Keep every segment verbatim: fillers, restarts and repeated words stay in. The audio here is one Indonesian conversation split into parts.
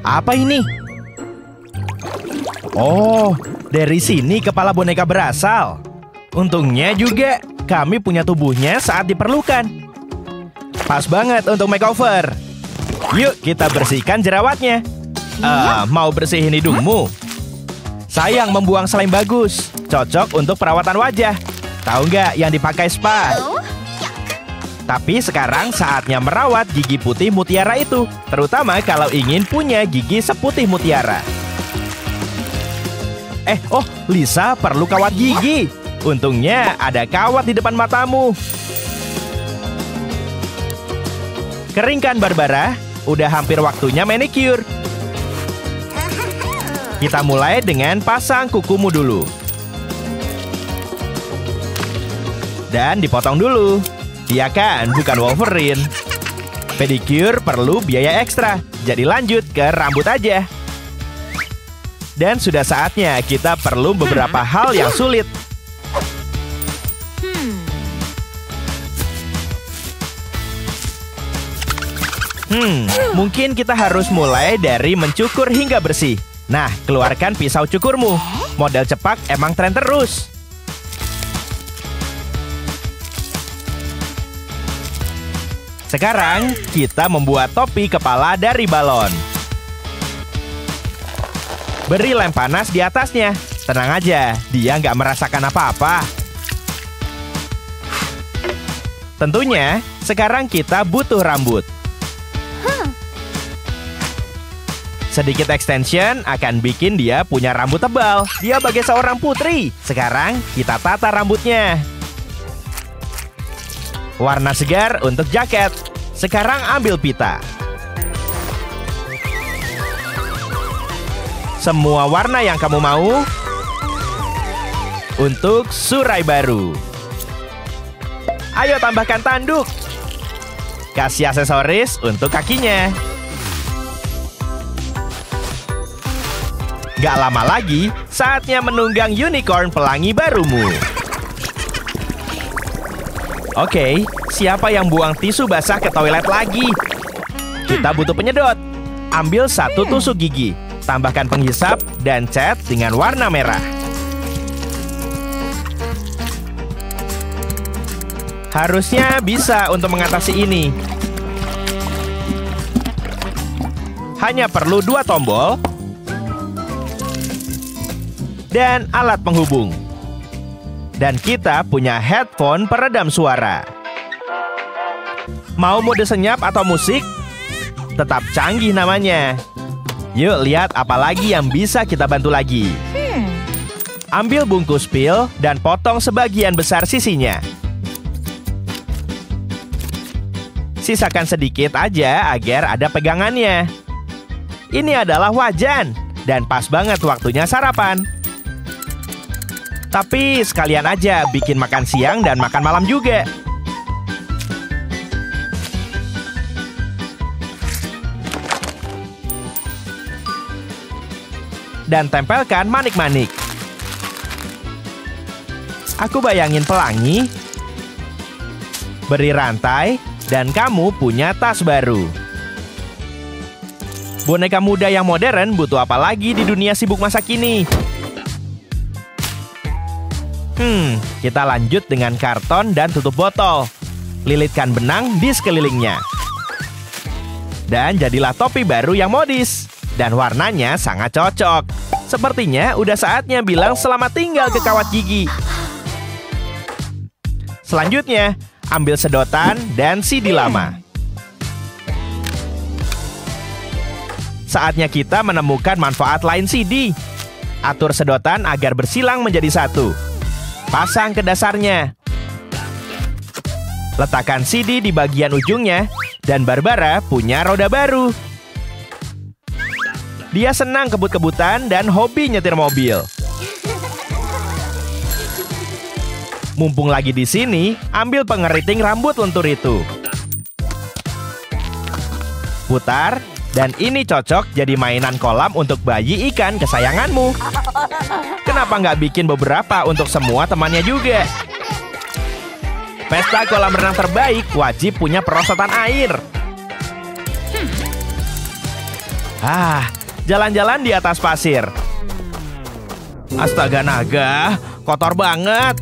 Apa ini? Oh, dari sini kepala boneka berasal. Untungnya juga kami punya tubuhnya saat diperlukan. Pas banget untuk makeover. Yuk kita bersihkan jerawatnya. Uh, mau bersihin hidungmu? Sayang membuang slime bagus. Cocok untuk perawatan wajah. Tahu nggak yang dipakai spa? Tapi sekarang saatnya merawat gigi putih mutiara itu. Terutama kalau ingin punya gigi seputih mutiara. Eh, oh, Lisa perlu kawat gigi. Untungnya ada kawat di depan matamu. Keringkan Barbara. Udah hampir waktunya manicure. Kita mulai dengan pasang kukumu dulu. Dan dipotong dulu. Iya kan, bukan Wolverine. Pedicure perlu biaya ekstra. Jadi lanjut ke rambut aja. Dan sudah saatnya kita perlu beberapa hal yang sulit. Hmm, mungkin kita harus mulai dari mencukur hingga bersih. Nah, keluarkan pisau cukurmu. Model cepak emang tren terus. Sekarang, kita membuat topi kepala dari balon. Beri lem panas di atasnya. Tenang aja, dia nggak merasakan apa-apa. Tentunya, sekarang kita butuh rambut. Sedikit extension akan bikin dia punya rambut tebal. Dia bagai seorang putri. Sekarang, kita tata rambutnya. Warna segar untuk jaket. Sekarang ambil pita. Semua warna yang kamu mau. Untuk surai baru. Ayo tambahkan tanduk. Kasih aksesoris untuk kakinya. Gak lama lagi, saatnya menunggang unicorn pelangi barumu. Oke, siapa yang buang tisu basah ke toilet lagi? Kita butuh penyedot. Ambil satu tusuk gigi. Tambahkan penghisap dan cat dengan warna merah. Harusnya bisa untuk mengatasi ini. Hanya perlu dua tombol dan alat penghubung. Dan kita punya headphone peredam suara. Mau mode senyap atau musik? Tetap canggih namanya. Yuk lihat apa lagi yang bisa kita bantu lagi. Ambil bungkus pil dan potong sebagian besar sisinya. Sisakan sedikit aja agar ada pegangannya. Ini adalah wajan dan pas banget waktunya sarapan. Tapi sekalian aja bikin makan siang dan makan malam juga. Dan tempelkan manik-manik. Aku bayangin pelangi. Beri rantai dan kamu punya tas baru. Boneka muda yang modern butuh apa lagi di dunia sibuk masa kini? Hmm, kita lanjut dengan karton dan tutup botol. Lilitkan benang di sekelilingnya. Dan jadilah topi baru yang modis. Dan warnanya sangat cocok. Sepertinya udah saatnya bilang selamat tinggal ke kawat gigi. Selanjutnya, ambil sedotan dan sidi lama. Saatnya kita menemukan manfaat lain sidi. Atur sedotan agar bersilang menjadi satu. Pasang ke dasarnya. Letakkan sidi di bagian ujungnya. Dan Barbara punya roda baru. Dia senang kebut-kebutan dan hobi nyetir mobil. Mumpung lagi di sini, ambil pengeriting rambut lentur itu. Putar. Dan ini cocok jadi mainan kolam untuk bayi ikan kesayanganmu. Kenapa nggak bikin beberapa untuk semua temannya juga? Pesta kolam renang terbaik wajib punya perosotan air. Ah, jalan-jalan di atas pasir. Astaga naga, kotor banget.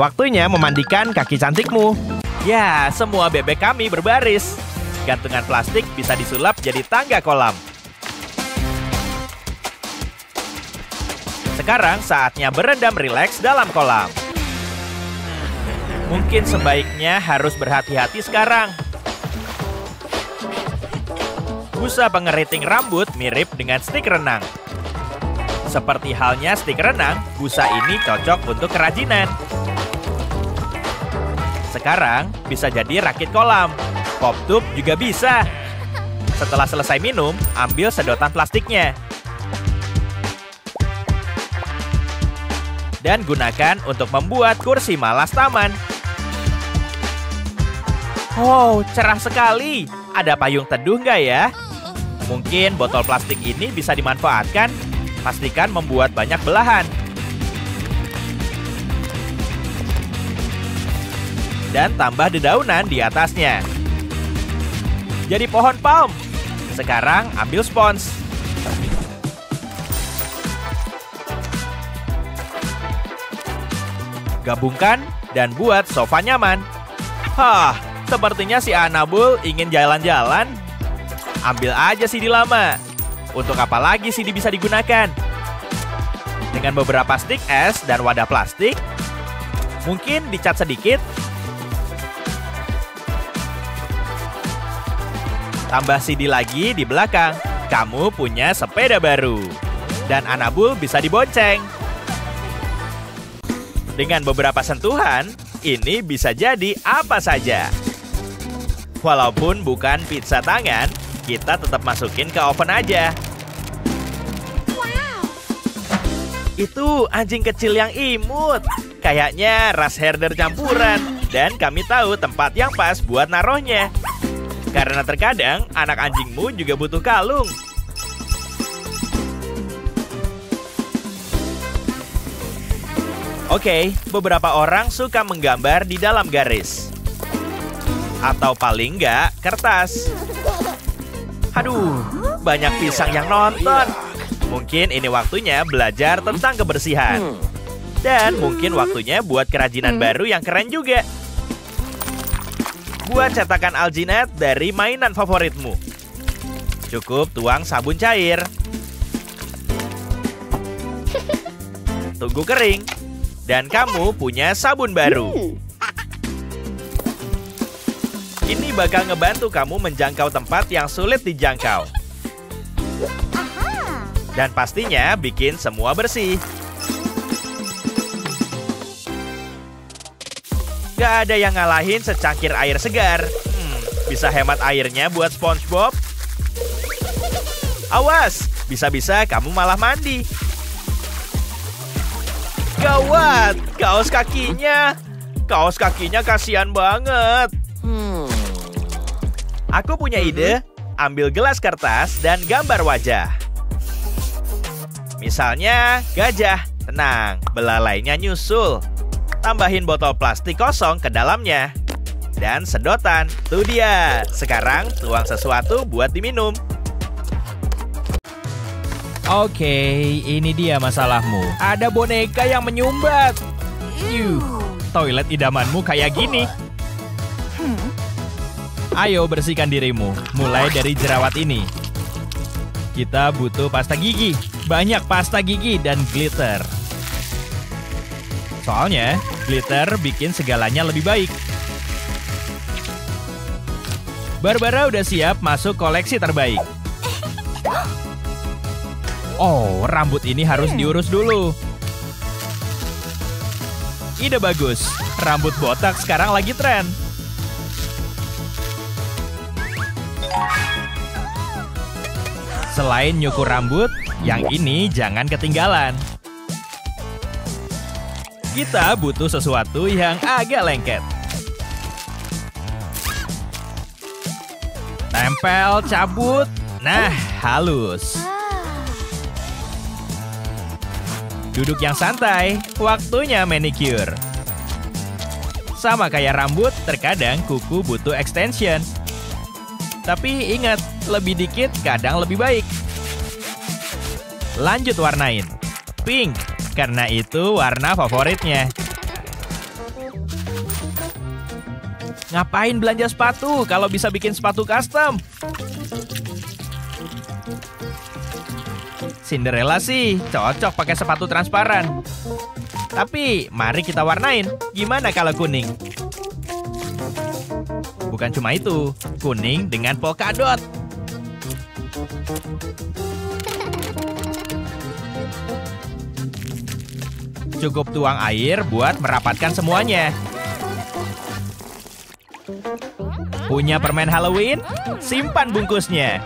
Waktunya memandikan kaki cantikmu. Ya, semua bebek kami berbaris. Gantungan plastik bisa disulap jadi tangga kolam. Sekarang saatnya berendam rileks dalam kolam. Mungkin sebaiknya harus berhati-hati sekarang. Busa pengeriting rambut mirip dengan stik renang. Seperti halnya stik renang, busa ini cocok untuk kerajinan. Sekarang bisa jadi rakit kolam. Pop tube juga bisa. Setelah selesai minum, ambil sedotan plastiknya. Dan gunakan untuk membuat kursi malas taman. Oh, cerah sekali. Ada payung teduh nggak ya? Mungkin botol plastik ini bisa dimanfaatkan. Pastikan membuat banyak belahan. Dan tambah dedaunan di atasnya. Jadi pohon palm. Sekarang ambil spons. Gabungkan dan buat sofa nyaman. Hah, sepertinya si Anabul ingin jalan-jalan. Ambil aja C D lama. Untuk apa lagi C D bisa digunakan? Dengan beberapa stik es dan wadah plastik, mungkin dicat sedikit. Tambah C D lagi di belakang. Kamu punya sepeda baru. Dan Anabul bisa dibonceng. Dengan beberapa sentuhan, ini bisa jadi apa saja. Walaupun bukan pizza tangan, kita tetap masukin ke oven aja. Wow. Itu anjing kecil yang imut. Kayaknya ras herder campuran. Dan kami tahu tempat yang pas buat naruhnya. Karena terkadang anak anjingmu juga butuh kalung. Oke, beberapa orang suka menggambar di dalam garis. Atau paling nggak kertas. Aduh, banyak pisang yang nonton. Mungkin ini waktunya belajar tentang kebersihan. Dan mungkin waktunya buat kerajinan baru yang keren juga. Buat cetakan alginat dari mainan favoritmu. Cukup tuang sabun cair. Tunggu kering. Dan kamu punya sabun baru. Ini bakal ngebantu kamu menjangkau tempat yang sulit dijangkau. Dan pastinya bikin semua bersih. Gak ada yang ngalahin secangkir air segar. Hmm, bisa hemat airnya buat SpongeBob. Awas, bisa-bisa kamu malah mandi. Gawat, kaos kakinya. Kaos kakinya kasihan banget. Aku punya ide. Ambil gelas kertas dan gambar wajah. Misalnya gajah. Tenang, belalainya nyusul. Tambahin botol plastik kosong ke dalamnya. Dan sedotan. Tuh dia. Sekarang tuang sesuatu buat diminum. Oke, ini dia masalahmu. Ada boneka yang menyumbat. Yuh, toilet idamanmu kayak gini. Ayo bersihkan dirimu. Mulai dari jerawat ini. Kita butuh pasta gigi. Banyak pasta gigi dan glitter. Soalnya, glitter bikin segalanya lebih baik. Barbara udah siap masuk koleksi terbaik. Oh, rambut ini harus diurus dulu. Ide bagus. Rambut botak sekarang lagi tren. Selain nyukur rambut, yang ini jangan ketinggalan. Kita butuh sesuatu yang agak lengket. Tempel, cabut. Nah, halus. Duduk yang santai, waktunya manicure. Sama kayak rambut, terkadang kuku butuh extension. Tapi ingat, lebih dikit kadang lebih baik. Lanjut warnain. Pink, karena itu warna favoritnya. Ngapain belanja sepatu kalau bisa bikin sepatu custom? Cinderella sih cocok pakai sepatu transparan. Tapi mari kita warnain. Gimana kalau kuning? Bukan cuma itu, kuning dengan polkadot. Cukup tuang air buat merapatkan semuanya. Punya permen Halloween? Simpan bungkusnya.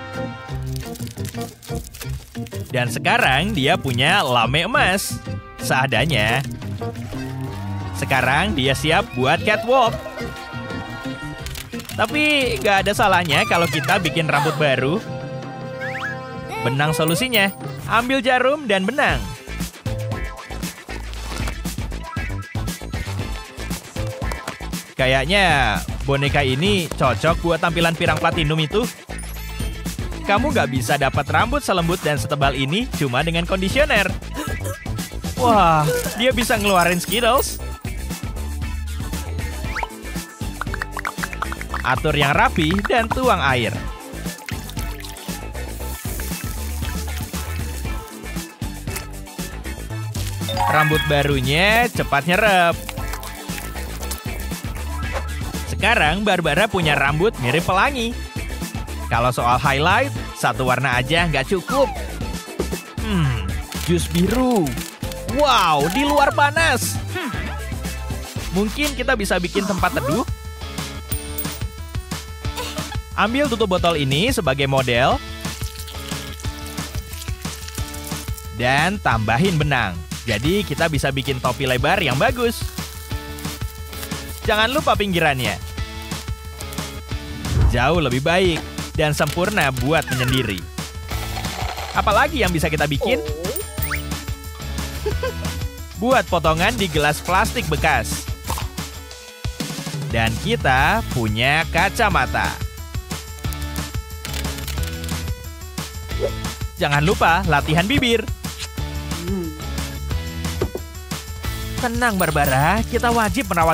Dan sekarang dia punya lame emas. Seadanya. Sekarang dia siap buat catwalk. Tapi gak ada salahnya kalau kita bikin rambut baru. Benang solusinya. Ambil jarum dan benang. Kayaknya boneka ini cocok buat tampilan pirang platinum itu. Kamu gak bisa dapat rambut selembut dan setebal ini cuma dengan kondisioner. Wah, dia bisa ngeluarin Skittles. Atur yang rapi dan tuang air. Rambut barunya cepat nyerap. Sekarang Barbara punya rambut mirip pelangi. Kalau soal highlight, satu warna aja nggak cukup. Hmm, jus biru. Wow, di luar panas. Hmm. Mungkin kita bisa bikin tempat teduh. Ambil tutup botol ini sebagai model. Dan tambahin benang. Jadi kita bisa bikin topi lebar yang bagus. Jangan lupa pinggirannya. Jauh lebih baik dan sempurna buat menyendiri. Apalagi yang bisa kita bikin? Buat potongan di gelas plastik bekas. Dan kita punya kacamata. Jangan lupa latihan bibir. Tenang Barbara, kita wajib merawat